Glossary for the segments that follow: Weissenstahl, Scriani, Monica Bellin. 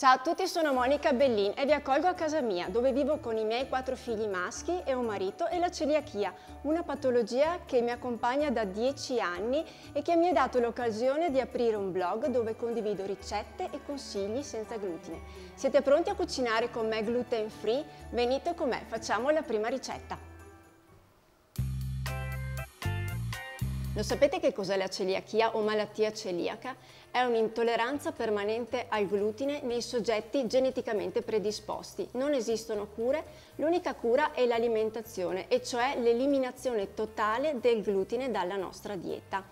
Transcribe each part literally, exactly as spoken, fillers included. Ciao a tutti, sono Monica Bellin e vi accolgo a casa mia, dove vivo con i miei quattro figli maschi e un marito e la celiachia, una patologia che mi accompagna da dieci anni e che mi ha dato l'occasione di aprire un blog dove condivido ricette e consigli senza glutine. Siete pronti a cucinare con me gluten free? Venite con me, facciamo la prima ricetta! Lo sapete che cos'è la celiachia o malattia celiaca? È un'intolleranza permanente al glutine nei soggetti geneticamente predisposti. Non esistono cure, l'unica cura è l'alimentazione, e cioè l'eliminazione totale del glutine dalla nostra dieta.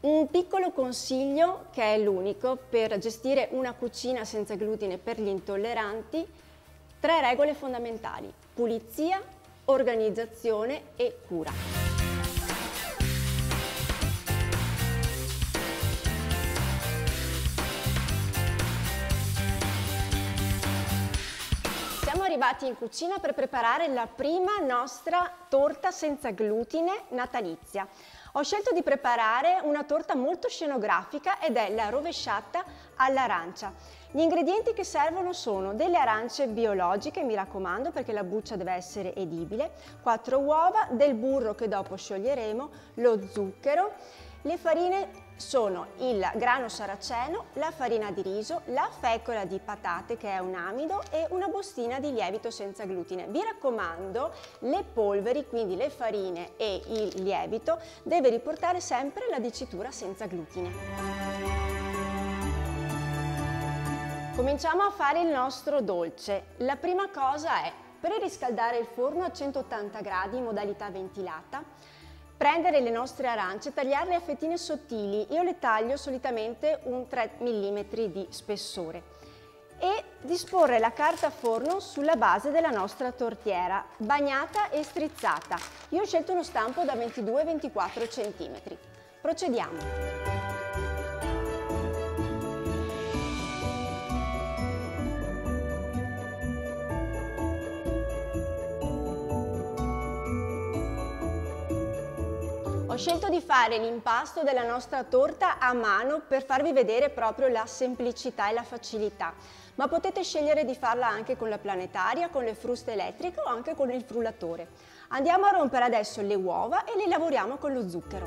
Un piccolo consiglio, che è l'unico, per gestire una cucina senza glutine per gli intolleranti: tre regole fondamentali: pulizia, organizzazione e cura. Siamo arrivati in cucina per preparare la prima nostra torta senza glutine natalizia. Ho scelto di preparare una torta molto scenografica ed è la rovesciata all'arancia. Gli ingredienti che servono sono delle arance biologiche, mi raccomando, perché la buccia deve essere edibile, quattro uova, del burro che dopo scioglieremo, lo zucchero. Le farine sono il grano saraceno, la farina di riso, la fecola di patate, che è un amido, e una bustina di lievito senza glutine. Vi raccomando, le polveri, quindi le farine e il lievito, deve riportare sempre la dicitura senza glutine. Cominciamo a fare il nostro dolce. La prima cosa è preriscaldare il forno a centottanta gradi in modalità ventilata. Prendere le nostre arance, tagliarle a fettine sottili, io le taglio solitamente un tre millimetri di spessore, e disporre la carta forno sulla base della nostra tortiera, bagnata e strizzata. Io ho scelto uno stampo da ventidue ventiquattro centimetri. Procediamo. Ho scelto di fare l'impasto della nostra torta a mano per farvi vedere proprio la semplicità e la facilità, ma potete scegliere di farla anche con la planetaria, con le fruste elettriche o anche con il frullatore. Andiamo a rompere adesso le uova e le lavoriamo con lo zucchero.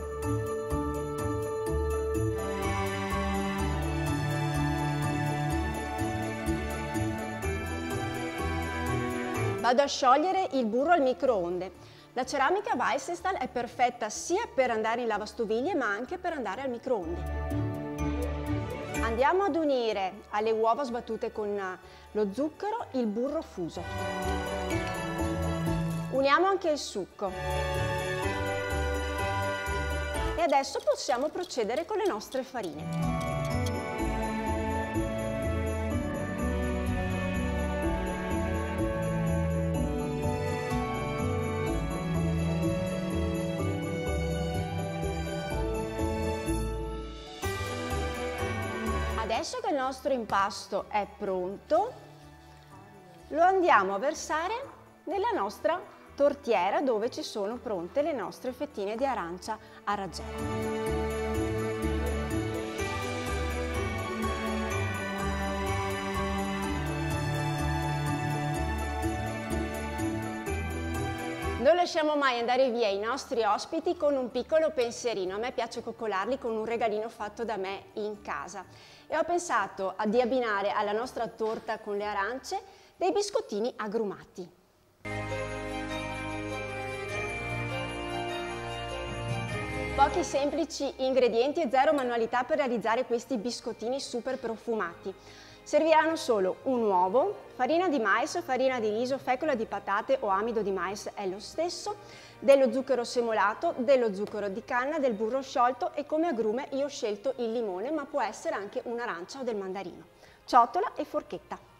Vado a sciogliere il burro al microonde. La ceramica Weissenstahl è perfetta sia per andare in lavastoviglie ma anche per andare al microonde. Andiamo ad unire alle uova sbattute con lo zucchero il burro fuso. Uniamo anche il succo. E adesso possiamo procedere con le nostre farine. Adesso che il nostro impasto è pronto, lo andiamo a versare nella nostra tortiera, dove ci sono pronte le nostre fettine di arancia a raggiare. Non lasciamo mai andare via i nostri ospiti con un piccolo pensierino. A me piace coccolarli con un regalino fatto da me in casa. E ho pensato di abbinare alla nostra torta con le arance dei biscottini agrumati. Pochi semplici ingredienti e zero manualità per realizzare questi biscottini super profumati. Serviranno solo un uovo, farina di mais, farina di riso, fecola di patate o amido di mais è lo stesso, dello zucchero semolato, dello zucchero di canna, del burro sciolto e come agrume io ho scelto il limone, ma può essere anche un'arancia o del mandarino. Ciotola e forchetta.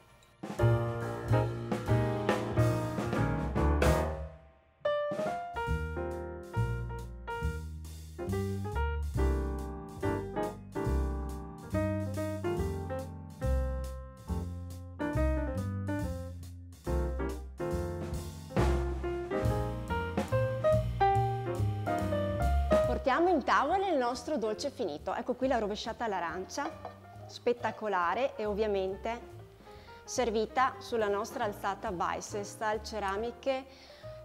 Portiamo in tavola il nostro dolce finito. Ecco qui la rovesciata all'arancia, spettacolare e ovviamente servita sulla nostra alzata Weissenstahl, ceramiche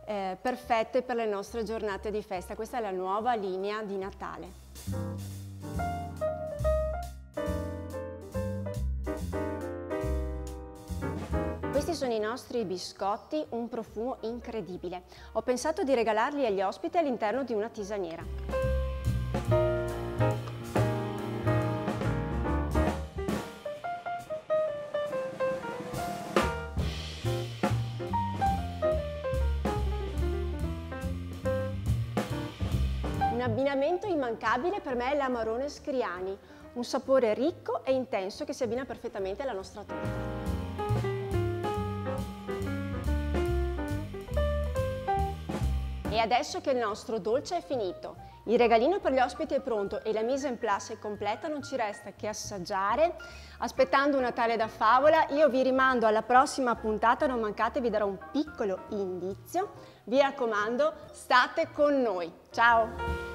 eh, perfette per le nostre giornate di festa. Questa è la nuova linea di Natale. Questi sono i nostri biscotti, un profumo incredibile. Ho pensato di regalarli agli ospiti all'interno di una tisaniera. Un abbinamento immancabile per me è l'amarone Scriani, un sapore ricco e intenso che si abbina perfettamente alla nostra torta. E adesso che il nostro dolce è finito, il regalino per gli ospiti è pronto e la mise en place è completa, non ci resta che assaggiare. Aspettando un Natale da favola, io vi rimando alla prossima puntata, non mancate, vi darò un piccolo indizio. Vi raccomando, state con noi. Ciao!